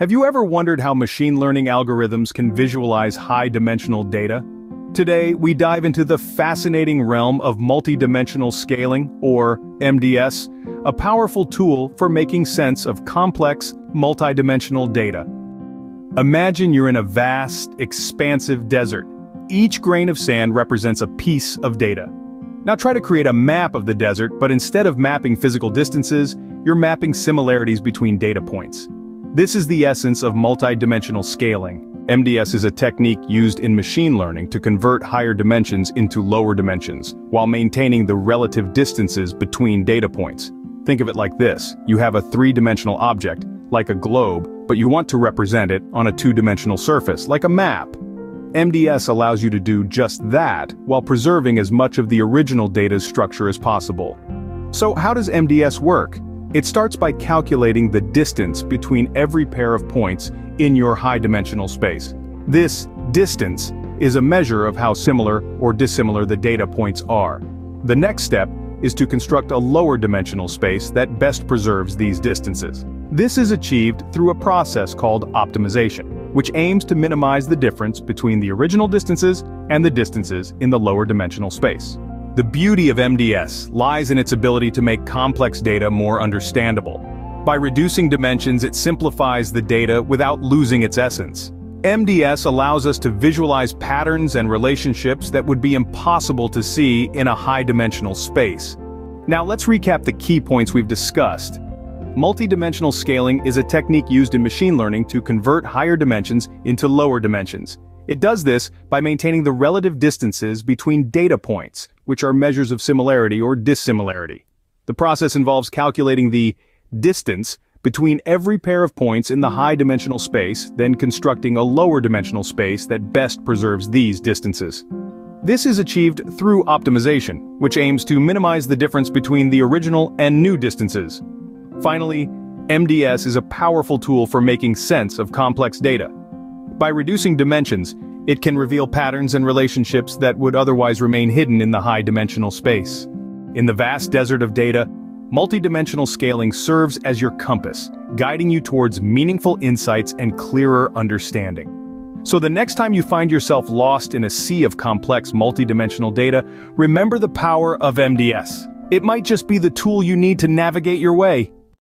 Have you ever wondered how machine learning algorithms can visualize high-dimensional data? Today, we dive into the fascinating realm of multidimensional scaling, or MDS, a powerful tool for making sense of complex, multidimensional data. Imagine you're in a vast, expansive desert. Each grain of sand represents a piece of data. Now try to create a map of the desert, but instead of mapping physical distances, you're mapping similarities between data points. This is the essence of multidimensional scaling. MDS is a technique used in machine learning to convert higher dimensions into lower dimensions, while maintaining the relative distances between data points. Think of it like this: you have a three-dimensional object, like a globe, but you want to represent it on a two-dimensional surface, like a map. MDS allows you to do just that, while preserving as much of the original data's structure as possible. So how does MDS work? It starts by calculating the distance between every pair of points in your high-dimensional space. This distance is a measure of how similar or dissimilar the data points are. The next step is to construct a lower-dimensional space that best preserves these distances. This is achieved through a process called optimization, which aims to minimize the difference between the original distances and the distances in the lower-dimensional space. The beauty of MDS lies in its ability to make complex data more understandable. By reducing dimensions, it simplifies the data without losing its essence. MDS allows us to visualize patterns and relationships that would be impossible to see in a high-dimensional space. Now let's recap the key points we've discussed. Multidimensional scaling is a technique used in machine learning to convert higher dimensions into lower dimensions. It does this by maintaining the relative distances between data points, which are measures of similarity or dissimilarity. The process involves calculating the distance between every pair of points in the high-dimensional space, then constructing a lower-dimensional space that best preserves these distances. This is achieved through optimization, which aims to minimize the difference between the original and new distances. Finally, MDS is a powerful tool for making sense of complex data. By reducing dimensions, it can reveal patterns and relationships that would otherwise remain hidden in the high-dimensional space. In the vast desert of data, multidimensional scaling serves as your compass, guiding you towards meaningful insights and clearer understanding. So the next time you find yourself lost in a sea of complex multidimensional data, remember the power of MDS. It might just be the tool you need to navigate your way.